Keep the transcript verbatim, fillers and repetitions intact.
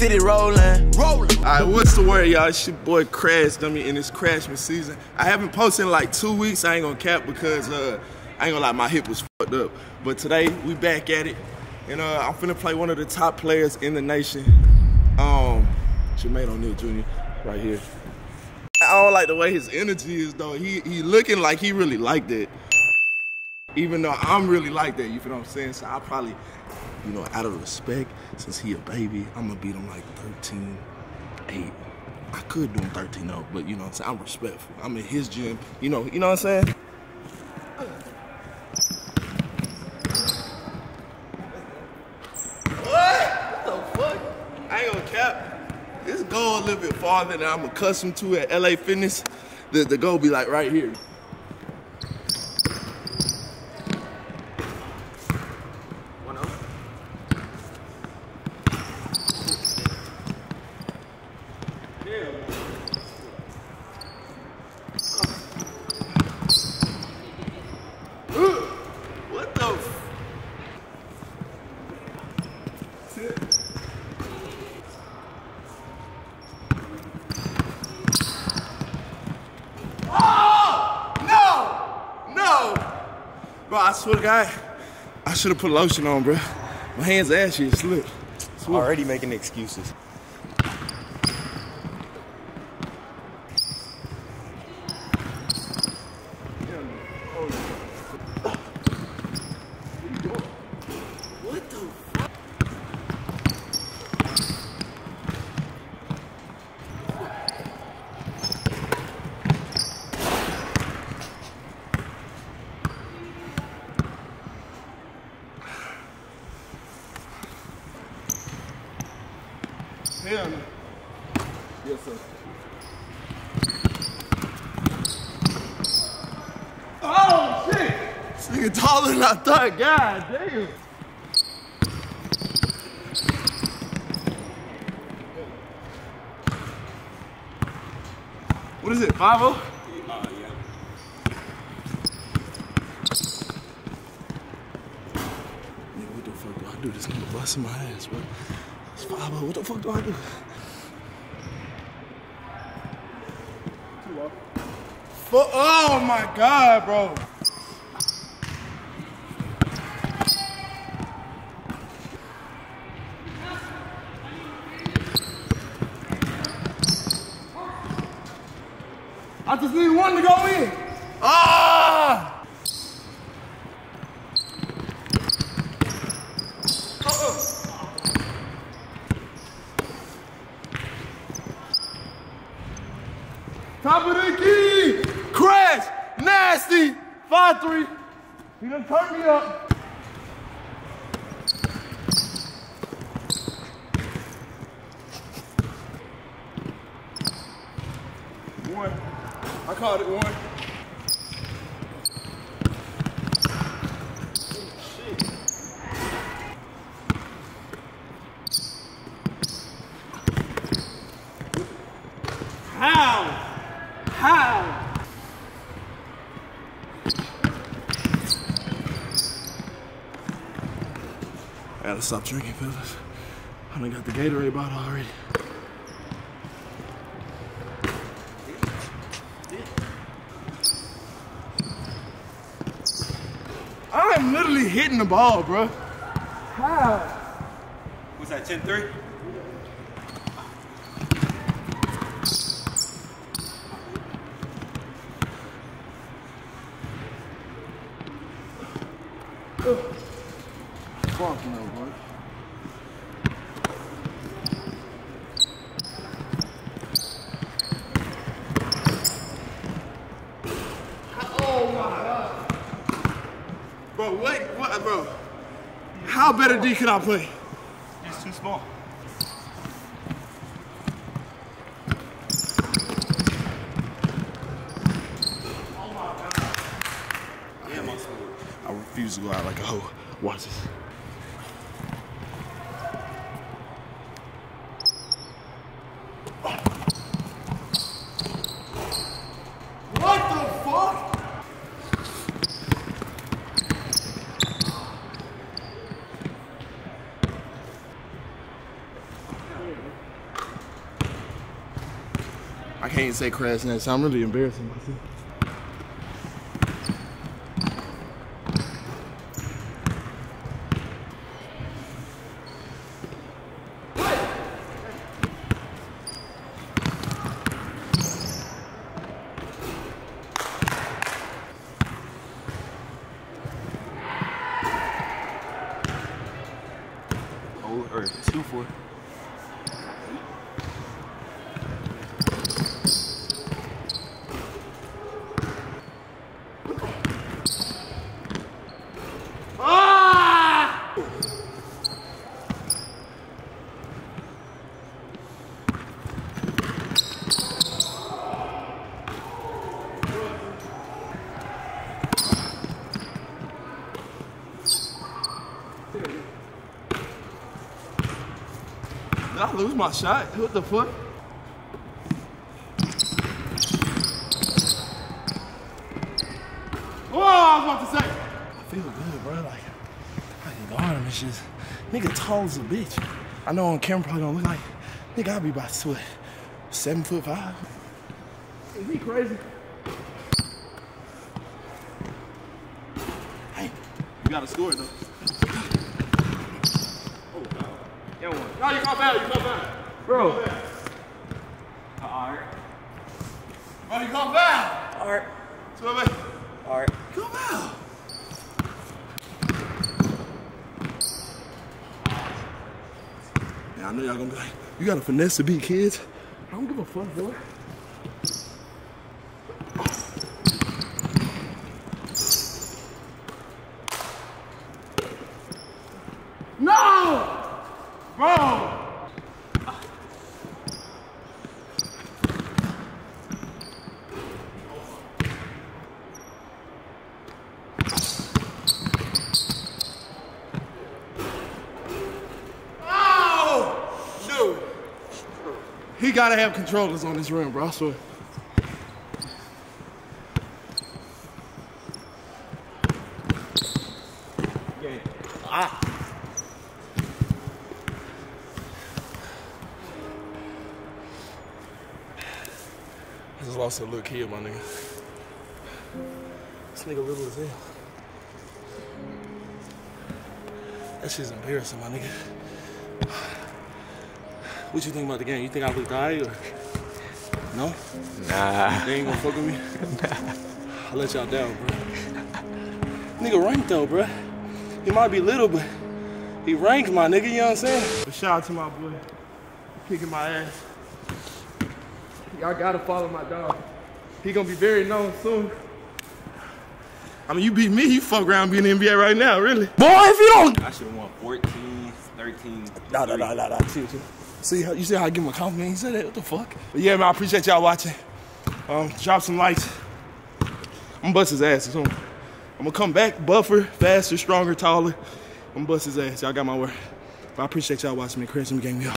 city rolling. Rolling. All right, what's the word, y'all? It's your boy Crash Dummy in this Crashmas season. I haven't posted in like two weeks. I ain't gonna cap because uh, I ain't gonna lie, my hip was fucked up. But today we back at it, and uh, I'm finna play one of the top players in the nation, um, Jermaine O'Neal Junior right here. I don't like the way his energy is though. He he looking like he really like that. Even though I'm really like that, you feel what I'm saying? So I probably, you know, out of respect, since he a baby, I'm gonna beat him like thirteen eight. I could do him thirteen oh, but you know what I'm saying? I'm respectful. I'm in his gym. You know, you know what I'm saying? What? What the fuck? I ain't gonna cap. This goal a little bit farther than I'm accustomed to at L A Fitness. The, the goal be like right here. Bro, I swear to God, I should have put lotion on, bro. My hands ashy, slipped. Already making excuses. What the fuck? Hell no. Yes, sir. Oh, shit! This nigga taller than I thought. God damn. What is it, five oh? Uh, yeah. Nigga, what the fuck do I do? This nigga busting my ass, bro. What the fuck do I do? Oh my God, bro. I just need one to go in. Ah! Top of the key! Crash! Nasty! five three. He done turned me up. One. I called it one. How? I gotta stop drinking, fellas. I done got the Gatorade bottle already. I'm literally hitting the ball, bro. How? What's that, ten three? Fuck no, bro. Oh my God. Bro, wait, what, bro? How better D can I play? It's too small. I refuse to go out like a hoe. Watch this. What the fuck? Oh. I can't say Crashmas. I'm really embarrassing myself. Or two four. Ah! Did I lose my shot? What the fuck? Whoa, I was about to say. I feel good, bro. Like, I can go on this shit. Nigga tall as a bitch. I know on camera probably don't look like, nigga, I'll be about to what, seven foot five. Is he crazy? Hey, you gotta score though. That one. No, you're not bad, you're not bad. Bro. Alright. Bro, you're not bad. Alright. Alright. Come out. Yeah, I know y'all gonna be like, you gotta finesse to beat kids. I don't give a fuck, boy. No! Bro! Ah. Oh! Dude! He gotta have controllers on this rim, bro, I swear. Yeah. Ah! I just lost a little kid, my nigga. This nigga little as hell. That shit's embarrassing, my nigga. What you think about the game? You think I looked all right or? No? Nah. They ain't gonna fuck with me? Nah. I let y'all down, bro. Nigga ranked though, bro. He might be little, but he ranked, my nigga, you know what I'm saying? But shout out to my boy. Kicking my ass. Y'all gotta follow my dog. He gonna be very known soon. I mean, you beat me, you fuck around being in the N B A right now, really. Boy, if you don't! I should've won fourteen, thirteen, No, no, no, no, no, chill, chill. See, you see how I give him a compliment? He said that, what the fuck? But yeah, man, I appreciate y'all watching. Um, drop some likes. I'm gonna bust his ass. So I'm gonna come back, buffer, faster, stronger, taller. I'm gonna bust his ass. Y'all got my word. But I appreciate y'all watching me. Crash Dummy Gang, we out.